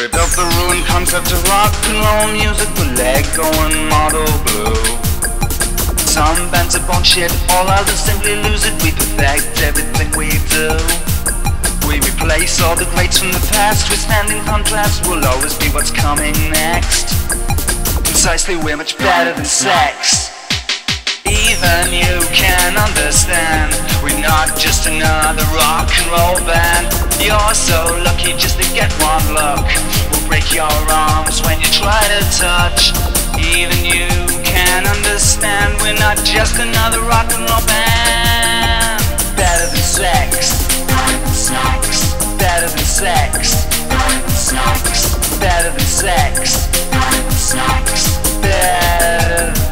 rid of the ruined concept of rock and roll music, the Lego and model blue. Some bands are born shit, all others simply lose it. We perfect everything we do. We replace all the greats from the past. We stand in contrast, we'll always be what's coming next. Precisely, we're much better than sex. Even you can understand, we're not just another rock and roll band. You're so lucky just to get one look. We'll break your arms when you try to touch. Even you can understand, we're not just another rock and roll band. Better than sex, better than sex, better than sex, better than sex, better than sex, better than sex, better than sex.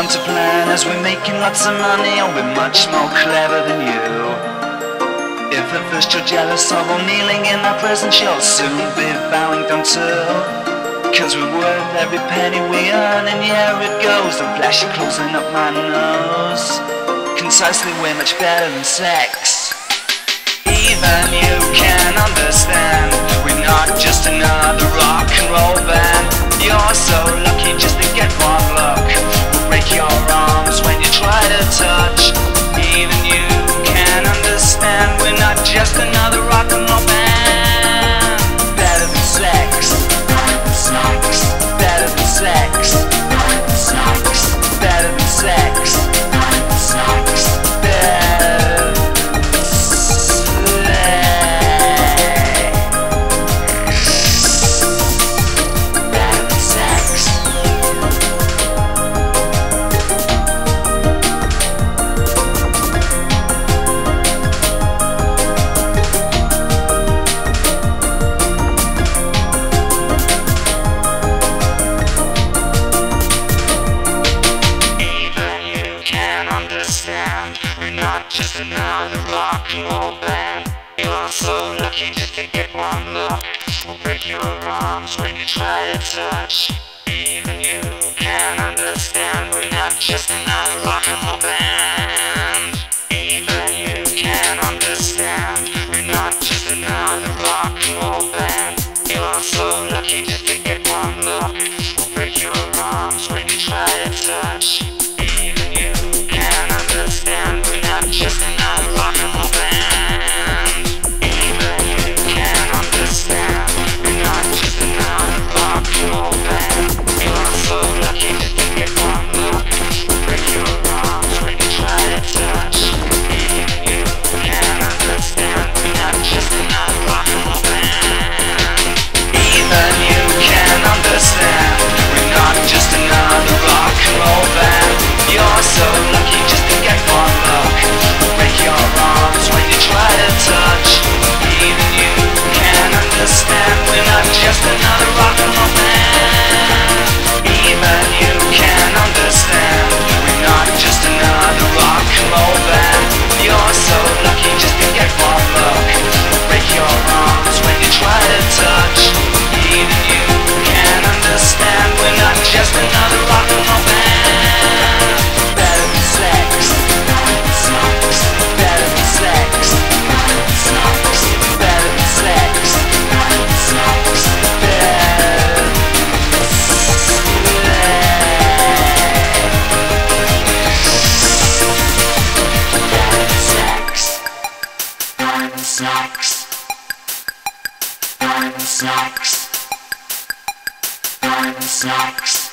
To plan as we're making lots of money, and we're much more clever than you. If at first you're jealous of or kneeling in our presence, you'll soon be bowing down too. Cause we're worth every penny we earn, and yeah it goes. Don't flash your clothes and up my nose. Concisely, we're much better than sex. Even you can understand, we're not just another rock and roll band. You're so lucky just to get one look. Break your arms when you try to touch. Even you can understand, we're not just another rock and roll band. Better than sex, better than sex, better than sex, better than sex, better than sex, better than sex, better than sex, better than sex. Just another rock and roll band. You're so lucky just to get one look. We'll break your arms when you try to touch. Even you can understand, we're not just another rock and roll band. Even you can understand, we're not just another rock and roll band. You're so lucky just to get one look. We'll break your arms when you try to touch. Even you can understand, we're just another rock and roll band. Even you can't understand, we're not just another rock and roll band. You're so lucky just to get one look. Break your arms when you try to touch. Even you can't understand, we're not just another rock and roll band. Even you can't understand, we're not just another rock and roll band. You're so lucky just to get one look. Your arms when you try to touch. Even you can understand, we're not just another rock and roll band. Even you can understand, we're not just another rock and roll band. You're so lucky just to get one look. Break your arms when you try to touch. Even you can understand, we're not just another rock and roll band. Better than sex, better than sex, better than sex, better than sex, better than sex, better than sex, better than sex, better than sex, better than sex, better than sex.